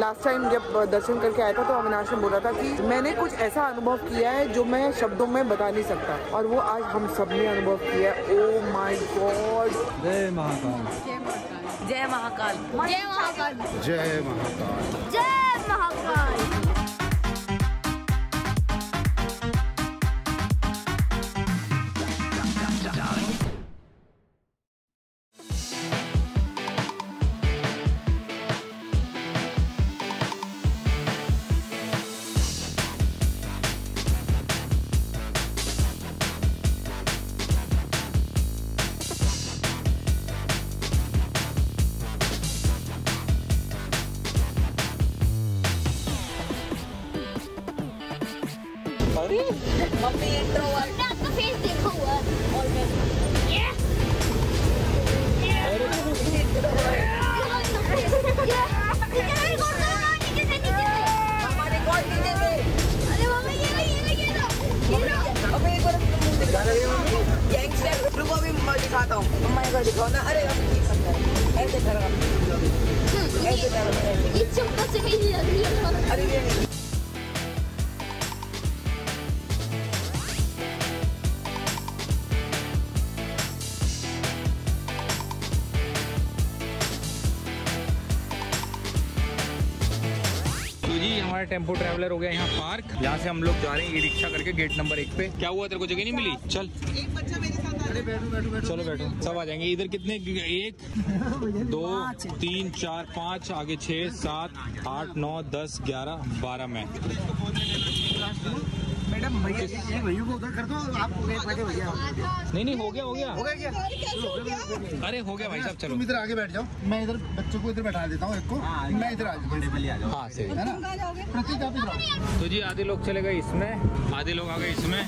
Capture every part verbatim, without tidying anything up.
Last time जब दर्शन करके आया था तो अविनाश ने बोला था कि मैंने कुछ ऐसा अनुभव किया है जो मैं शब्दों में बता नहीं सकता, और वो आज हम सब ने अनुभव किया है। ओ माय गॉड, जय महाकाल, जय महाकाल, जय महाकाल, जय महाकाल, जय महाकाल। अरे मम्मी इंट्रो वाला आपका फेस देखो हुआ और मैं ये अरे इंट्रो ये रिकॉर्ड नीचे नीचे हमारे रिकॉर्ड नीचे में। अरे मम्मी ये ले ये ले ये लो अब एक बार दिखा रही हूं गैंगस्टर ग्रुप अभी मैं दिखाता हूं। मम्मी को दिखाओ ना। अरे अब ठीक है ऐसे करो ऐसे करो ये चुपका से ही लग रही है। अरे हमारा टेम्पो ट्रैवलर हो गया यहाँ पार्क। यहाँ से हम लोग जा रहे हैं ई रिक्शा करके गेट नंबर एक पे। क्या हुआ तेरे को जगह नहीं मिली? चल एक बच्चा मेरे साथ आ रहा है। बैठो बैठो बैठो चलो बैठो सब आ जाएंगे। इधर कितने एक दो तीन चार पाँच आगे छः सात आठ नौ दस ग्यारह बारह में। मैडम भैया को उधर कर दो आप। नहीं नहीं हो गया हो गया हो गया क्या? अरे हो गया भाई साहब चलो इधर आगे बैठ जाओ। मैं इधर बच्चों को इधर बैठा देता हूँ एक को। मैं इधर आ जाऊँ। हाँ सही है ना प्रतीक आप इधर आओ। तो जी आधे लोग चले गए इसमें, आधे लोग आ गए इसमें।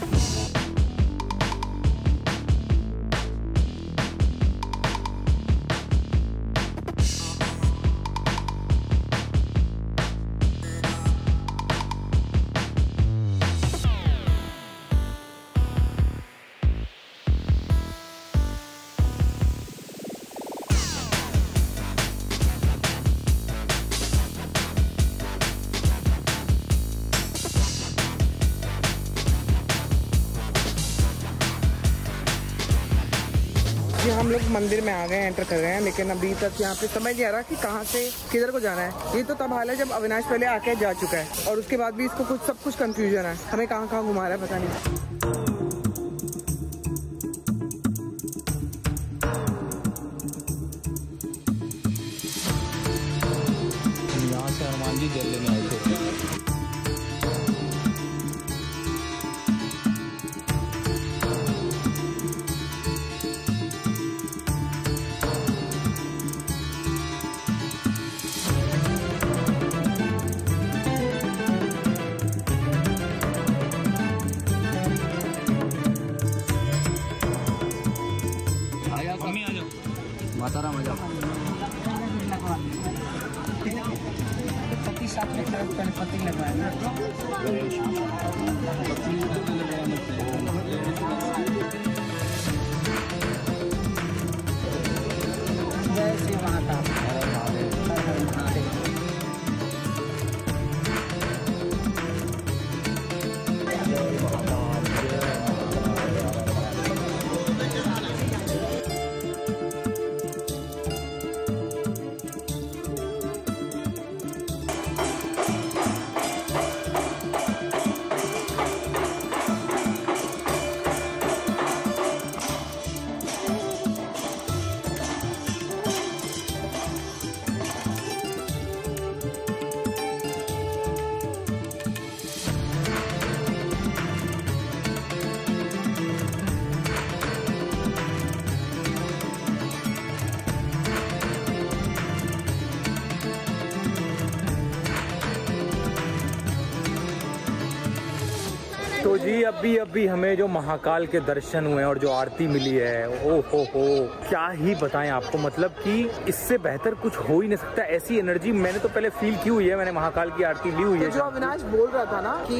हम लोग मंदिर में आ गए हैं, एंटर कर रहे हैं, लेकिन अभी तक यहाँ पे समझ नहीं आ रहा कि कहाँ से किधर को जाना है। ये तो तब हाल है जब अविनाश पहले आके जा चुका है और उसके बाद भी इसको कुछ सब कुछ कंफ्यूजन है। हमें कहाँ कहाँ घुमा रहा है पता नहीं। यहाँ से हनुमान जी जल लेने आए थे। सारा मजा तो जी अभी अभी हमें जो महाकाल के दर्शन हुए और जो आरती मिली है, ओ हो हो क्या ही बताएं आपको, मतलब कि इससे बेहतर कुछ हो ही नहीं सकता। ऐसी एनर्जी मैंने तो पहले फील की हुई है, मैंने महाकाल की आरती ली हुई है। जो अविनाश बोल रहा था ना कि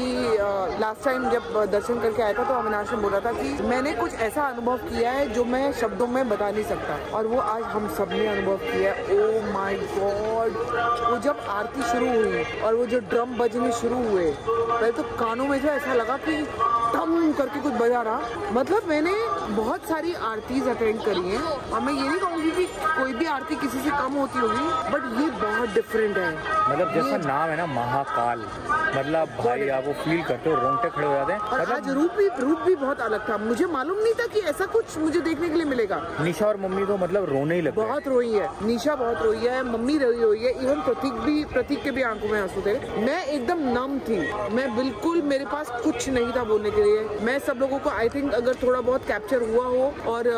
लास्ट टाइम जब दर्शन करके आया था तो अविनाश ने बोला था कि मैंने कुछ ऐसा अनुभव किया है जो मैं शब्दों में बता नहीं सकता, और वो आज हम सब ने अनुभव किया है। ओ माय गॉड, वो जब आरती शुरू हुई और वो जो ड्रम बजने शुरू हुए, पहले तो कानों में जो ऐसा लगा कि टम करके कुछ बजा रहा। मतलब मैंने बहुत सारी आरतीज अटेंड करी हैं और मैं ये नहीं कहूँगी कि कोई भी आरती किसी से कम होती होगी, बट ये बहुत डिफरेंट है। मतलब जैसा नाम है ना महाकाल, मतलब भाई आप वो फील करते हो, रोंगटे खड़े हो जाते हैं। और आज रूप भी रूप भी बहुत अलग था, मुझे मालूम नहीं था कि ऐसा कुछ मुझे देखने के लिए मिलेगा। निशा और मम्मी तो मतलब रोने ही लगे, बहुत रोई है निशा, बहुत रोई है मम्मी, रोई हुई है। इवन प्रतीक भी, प्रतीक के भी आंखों में आंसू थे। मैं एकदम नम थी, मैं बिल्कुल, मेरे पास कुछ नहीं था बोलने के लिए। मैं सब लोगों को आई थिंक अगर थोड़ा बहुत कैप्चर हुआ हो और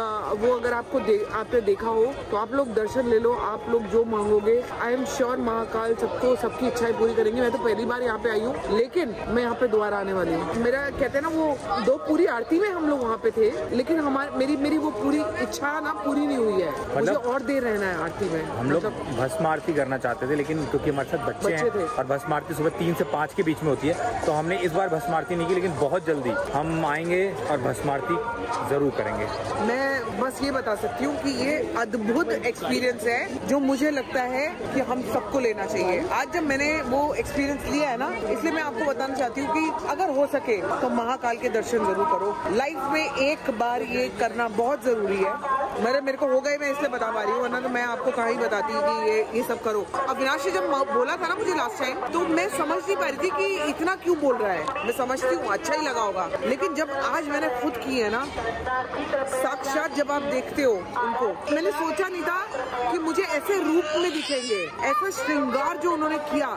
वो अगर आपको दे, आपने देखा हो तो आप लोग दर्शन ले लो, आप लोग जो मांगोगे आई एम श्योर महाकाल सबको सबकी इच्छाएं पूरी करेंगे। मैं तो पहली बार यहाँ पे आई हूँ, लेकिन मैं यहाँ पे दोबारा आने वाली हूँ। मेरा कहते हैं ना वो दो पूरी आरती में हम लोग वहाँ पे थे, लेकिन हमारी मेरी मेरी वो पूरी इच्छा ना पूरी नहीं हुई है, मुझे और देर रहना है आरती में। हम लोग भस्मारती करना चाहते थे लेकिन क्योंकि हमारे साथ बच्चे हैं और भस्मारती सुबह तीन से पाँच के बीच में होती है, तो हमने इस बार भस्मारती नहीं की, लेकिन बहुत जल्दी हम आएंगे और भस्मारती जरूर करेंगे। मैं बस ये बता सकती हूँ कि ये अद्भुत एक्सपीरियंस है जो मुझे लगता है कि हम सबको लेना चाहिए। आज जब मैंने वो एक्सपीरियंस लिया है ना, इसलिए मैं आपको बताना चाहती हूँ कि अगर हो सके तो महाकाल के दर्शन जरूर करो। लाइफ में एक बार ये करना बहुत जरूरी है। मेरे मेरे को हो गए, मैं इसलिए बता पा रही हूँ, वरना तो मैं आपको कहाँ ही बताती कि ये ये सब करो। अविनाश ने जब बोला था ना मुझे लास्ट टाइम, तो मैं समझ नहीं पा रही थी कि इतना क्यों बोल रहा है। मैं समझती हूँ अच्छा ही लगा होगा, लेकिन जब आज मैंने खुद की है ना, साक्षात जब आप देखते हो उनको, मैंने सोचा नहीं था कि मुझे ऐसे रूप में दिखेंगे। ऐसा श्रृंगार जो उन्होंने किया,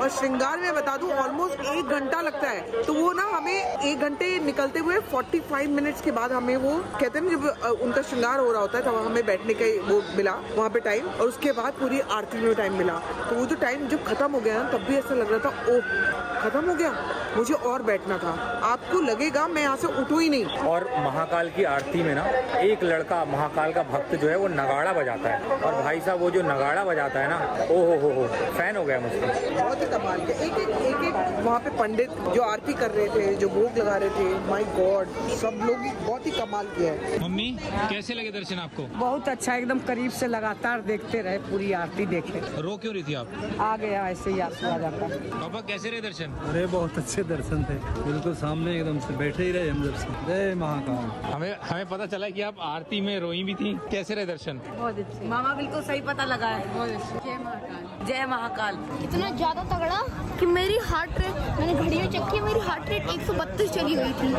और श्रृंगार में बता दूं ऑलमोस्ट एक घंटा लगता है, तो वो ना हमें एक घंटे निकलते हुए पैंतालीस मिनट्स के बाद हमें वो कहते हैं जब उनका श्रृंगार हो रहा होता है तब तो हमें बैठने का वो मिला वहाँ पे टाइम, और उसके बाद पूरी आरती में टाइम मिला। तो वो जो टाइम जब खत्म हो गया ना, तब भी ऐसा लग रहा था ओह खत्म हो गया, मुझे और बैठना था। आपको लगेगा मैं यहाँ से उठू ही नहीं। और महाकाल की आरती में ना एक लड़का, महाकाल का भक्त जो है, वो नगाड़ा बजाता है, और भाई साहब वो जो नगाड़ा बजाता है ना, ओ हो हो हो फैन हो गया मुझको, बहुत ही कमाल के। एक एक एक एक वहाँ पे पंडित जो आरती कर रहे थे, जो भोग लगा रहे थे, माय गॉड सब लोग बहुत ही कमाल किया है। मम्मी कैसे लगे दर्शन आपको? बहुत अच्छा, एकदम करीब से लगातार देखते रहे, पूरी आरती देखे। रो क्यों रही थी आप? आ गया ऐसे ही आंसू आ जाता। पापा कैसे रहे दर्शन? अरे बहुत अच्छे दर्शन थे, बिल्कुल सामने एकदम से बैठे ही रहे हम जब से। जय महाकाल। हमें हमें पता चला कि आप आरती में रोई भी थी, कैसे रहे दर्शन? बहुत अच्छे मामा, बिल्कुल सही पता लगा है, बहुत अच्छे। जय महाकाल, जय महाकाल। इतना ज्यादा तगड़ा कि मेरी हार्ट रेट, मैंने घड़ियों चेक की, मेरी हार्ट रेट एक सौ बत्तीस चली हुई थी।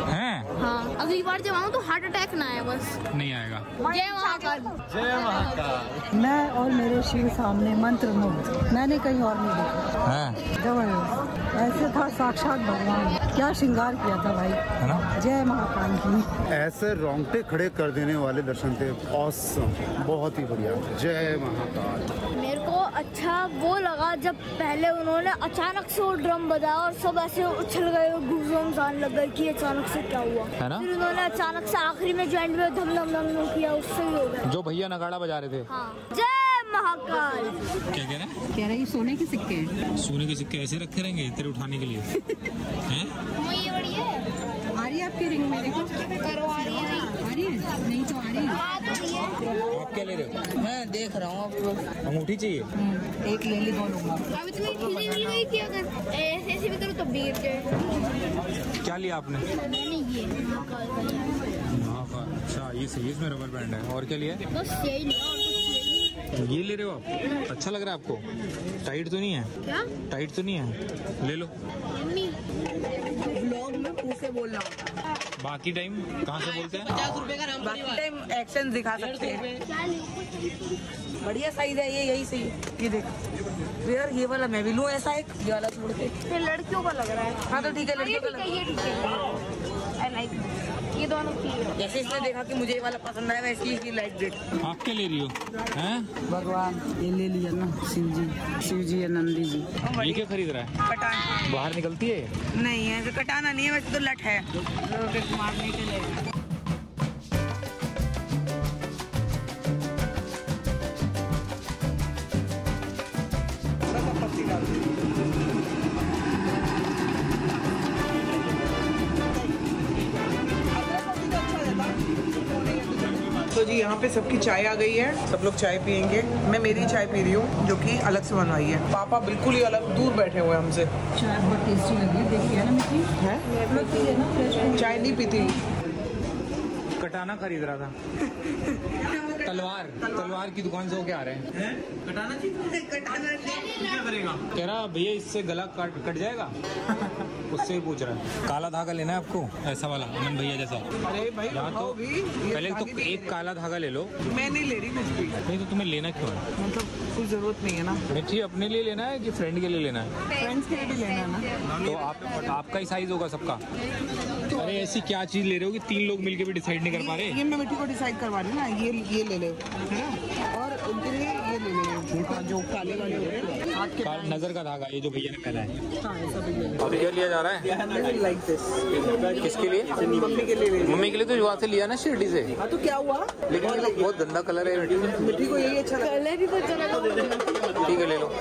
हाँ, अगली बार जब आऊँ तो हार्ट अटैक ना आए, बस नहीं आएगा। जय महाकाल, जय महाकाल। मैं और मेरे श्री सामने मंत्र मुग्ध, मैंने कहीं और नहीं देखा, जबरदस्त ऐसे था साक्षात भगवान। क्या श्रृंगार किया था भाई, है ना? जय महाकाल की। ऐसे रोंगटे खड़े कर देने वाले दर्शन थे, ऑसम, बहुत ही बढ़िया। जय महाकाल। मेरे को अच्छा वो लगा जब पहले उन्होंने अचानक से वो ड्रम बजाया और सब ऐसे उछल गए, गुम जान लग गए कि अचानक से क्या हुआ, है ना? फिर उन्होंने अचानक से आखिरी में ज्वाइंट में धम धम धम धम किया, उससे ही हो गया। जो भैया नगाड़ा बजा रहे थे। हाँ। जय महाकाल। क्या कह रहे हैं? कह रहे हैं सोने के सिक्के हैं। सोने के सिक्के ऐसे रखे रहेंगे तेरे उठाने के लिए? हैं? ये बढ़िया है। आ रही है आपकी रिंग मेरे को? करो आ रही है, आ रही है नहीं तो आ रही है। आप क्या ले रहे हो? मैं देख रहा हूँ आपको। अंगूठी चाहिए? एक ले ली, दो लूंगा। अब इतनी ढीली नहीं हुई कि अगर ऐसे ऐसे भी करो तब भी गिर जाए। क्या लिया आपने? मैंने ये महाकाल। अच्छा ये सही है, इसमें रबर बैंड है। और क्या लिया? बस यही लिया। ये ले रहे हो आप? अच्छा लग रहा है आपको? टाइट तो नहीं है? क्या टाइट तो नहीं है? ले लो। ब्लॉग में पूछे बोल रहा हूँ, बाकी टाइम कहाँ से बोलते हैं? पचास रुपए का नाम, बाकी टाइम एक्शन दिखा सकते हैं। बढ़िया साइज है ये, यही सही। ये देखो यार, ये वाला मैं भी लूँ ऐसा एक, ये वाला छोड़ के। लड़कियों का लग रहा है। हाँ तो ठीक है, लड़कियों का। आई लाइक ये दोनों चाहिए। जैसे इसने देखा कि मुझे ये वाला पसंद आया, मैं इसकी लाइट दे आपके ले रही हूँ। हैं भगवान, ये ले लिया ना शिव जी, शिव जी नंदी जी। ये क्या खरीद रहा है? कटान। बाहर निकलती है? नहीं है तो कटाना नहीं है, वैसे तो लट है मारने के लिए। तो जी यहाँ पे सबकी चाय आ गई है, सब लोग चाय पियेंगे। मैं मेरी चाय पी रही हूँ जो कि अलग से बनवाई है। पापा बिल्कुल ही अलग दूर बैठे हुए हैं हमसे। चाय बहुत टेस्टी लगी, देखिए ना मिठी है। चाय नहीं पीती, कटाना खरीद रहा था। तलवार तलवार की दुकान से होके आ रहे हैं। है? कटाना चाहिए, कटाना क्या करेगा? कह रहा भैया इससे गला कट कट जाएगा। उससे ही पूछ रहा है। काला धागा लेना है आपको, ऐसा वाला मन भैया जैसा। अरे भाई तो पहले तो एक काला धागा ले लो। मैं नहीं ले रही कुछ भी। नहीं तो तुम्हें लेना क्यों है? मतलब कुछ जरूरत नहीं है ना। मिठी अपने लिए लेना है कि फ्रेंड के लिए लेना है? फ्रेंड्स के लिए लेना है ना। तो आपका ही साइज होगा सबका। अरे ऐसी क्या चीज ले रहे हो कि तीन लोग मिलके भी डिसाइड नहीं कर पा रहे? ये मैं मिठी को डिसाइड करवा रही ना, ये ये ले ले है ना, और उनके लिए ये ले ले जो काले वाले होते हैं नजर का धागा, ये जो भैया ने पहना है। और ये लिया जा रहा है लाइक दिस। किसके लिए? मम्मी के लिए। मम्मी के लिए तो वहाँ से लिया ना शिर्डी से। हाँ तो क्या हुआ, लेकिन बहुत गंदा कलर है मिठी को। यही अच्छा कलर भी बहुत, ठीक है ले लो।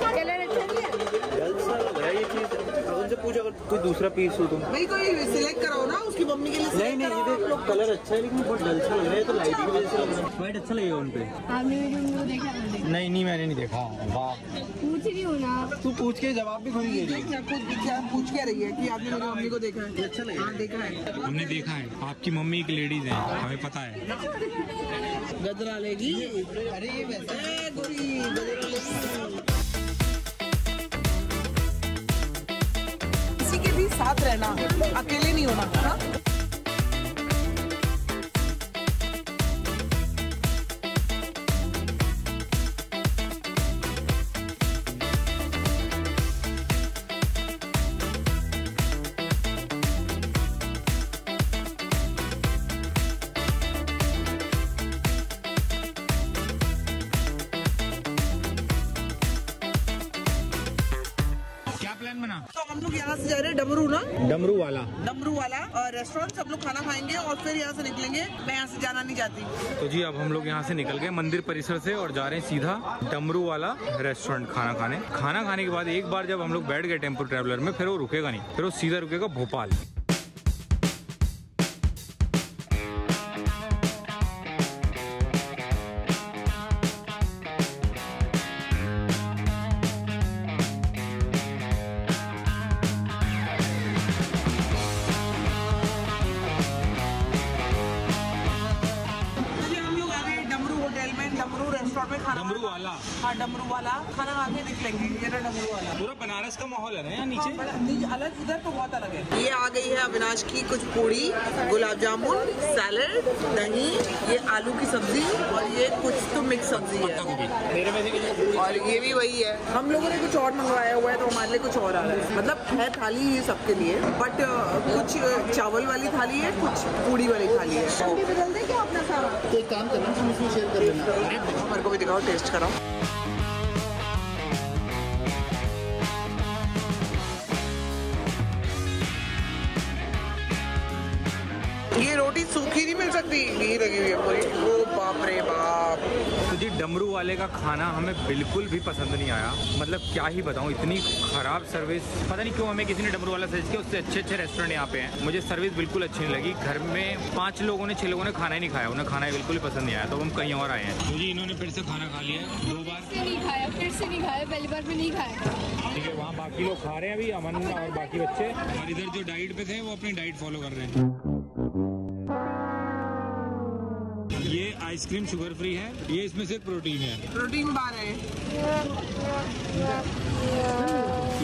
पूछा अगर कोई दूसरा पीस हो तो नहीं, कोई सिलेक्ट कराओ ना उसकी मम्मी के लिए। नहीं नहीं ये देखो कलर अच्छा है लेकिन बहुत डल सा लग रहा है, तो लाइट की वजह से लग रहा है। वाइट अच्छा लगेगा उनपे। आपने वो देखा? नहीं नहीं मैंने नहीं देखा। वाह पूछ रही हो ना तू, पूछ के जवाब भी खुद दे रही है। पूछ क्या रही है कि आपने मेरी मम्मी को देखा है? अच्छा लगा, देखा है हमने, देखा है। आपकी मम्मी एक लेडीज है, हमें पता है। गजरा लेगी? अरे साथ रहना, अकेले नहीं होना ना? तो हम लोग यहाँ से जा रहे हैं डमरू ना, डमरू वाला डमरू वाला और रेस्टोरेंट। सब लोग खाना खाएंगे और फिर यहाँ से निकलेंगे। मैं यहाँ से जाना नहीं चाहती। तो जी अब हम लोग यहाँ से निकल गए मंदिर परिसर से और जा रहे हैं सीधा डमरू वाला रेस्टोरेंट खाना खाने। खाना खाने के बाद एक बार जब हम लोग बैठ गए टेम्पो ट्रेवलर में, फिर वो रुकेगा नहीं, फिर वो सीधा रुकेगा भोपाल। डमरू वाला, हाँ डमरू वाला खाना खा के देख लेंगे। ये डमरू वाला पूरा बनारस का माहौल है ना यहाँ नीचे। हाँ, नीचे अलग, इधर तो बहुत अलग है। ये आ गई है अविनाश की कुछ पूरी, गुलाब जामुन, सैलड, दही, ये आलू की सब्जी और ये कुछ तो मिक्स सब्जी है और ये भी वही है। हम लोगों ने कुछ और मंगवाया हुआ है तो हमारे लिए कुछ और आ रहा है। मतलब है थाली ये सबके लिए, बट कुछ चावल वाली थाली है, कुछ पूरी वाली थाली है। एक काम करना, मेरे को भी दिखाओ, टेस्ट करो। ये रोटी सूखी नहीं मिल सकती, घी लगी हुई है पूरी। ओ बाप रे बाप। तो जी डमरू वाले का खाना हमें बिल्कुल भी पसंद नहीं आया। मतलब क्या ही बताऊं, इतनी खराब सर्विस। पता नहीं क्यों हमें किसी ने डमरू वाला सजेस्ट किया, उससे अच्छे अच्छे रेस्टोरेंट यहाँ पे हैं। मुझे सर्विस बिल्कुल अच्छी नहीं लगी। घर में पाँच लोगों ने छह लोगों ने खाना ही नहीं खाया, उन्हें खाना ही बिल्कुल ही पसंद नहीं आया, तो हम कहीं और आए हैं। तो जी इन्होंने फिर से खाना खा लिया, दो बार नहीं खाया, फिर से नहीं खाया, पहली बार भी नहीं खाया। ठीक है, वहाँ बाकी लोग खा रहे हैं अभी, अमन और बाकी बच्चे। और इधर जो डाइट पे थे वो अपनी डाइट फॉलो कर रहे हैं। ये आइसक्रीम शुगर फ्री है, ये इसमें सिर्फ प्रोटीन है, प्रोटीन बार है।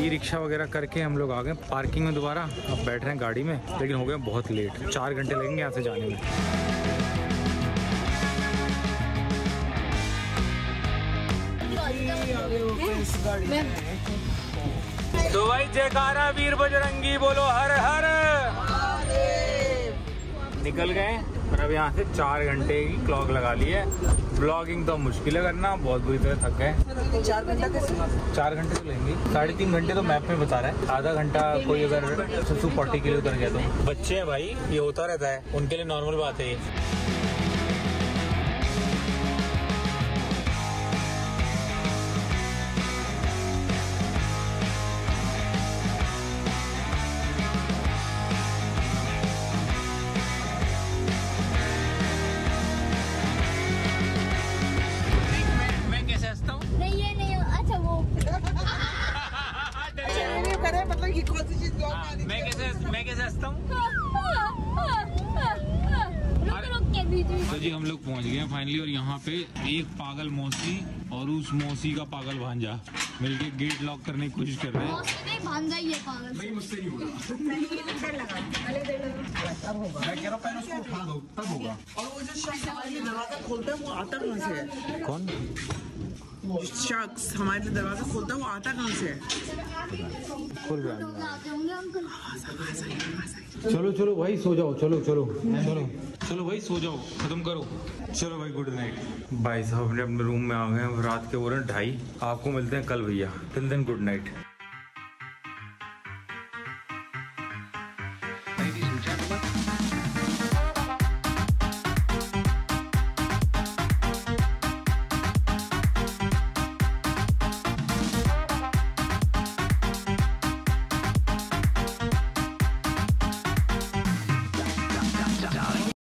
ई रिक्शा वगैरह करके हम लोग आ गए पार्किंग में दोबारा। अब बैठ रहे हैं गाड़ी में, लेकिन हो गया बहुत लेट। चार घंटे लगेंगे यहाँ से जाने में। तो भाई जयकारा वीर बजरंगी बोलो हर हर। निकल गए और अब यहाँ से चार घंटे की क्लॉक लगा ली है। ब्लॉगिंग तो मुश्किल है करना, बहुत बुरी तरह थक गए। चार घंटा कैसे? चार घंटे तो लेंगे, साढ़े तीन घंटे तो मैप में बता रहा है। आधा घंटा कोई अगर ससु पॉटी के लिए उतर गया तो। बच्चे हैं भाई, ये होता रहता है, उनके लिए नॉर्मल बात है ये। तो जी हम लोग पहुंच गए हैं फाइनली, और यहाँ पे एक पागल मौसी और उस मौसी का पागल भांजा मिलके गेट लॉक करने की कोशिश कर रहे हैं। भांजा ही है पागल, नहीं मुझसे नहीं होगा। कौन शख्स हमारे लिए दरवाजा खोलता है, वो आता कहाँ से है? चलो चलो भाई सो जाओ, चलो चलो चलो चलो भाई सो जाओ, खत्म करो, चलो भाई गुड नाइट। भाई साहब अपने अपने रूम में आ गए हैं, रात के हो रहे हैं ढाई। आपको मिलते हैं कल भैया, टिल देन गुड नाइट।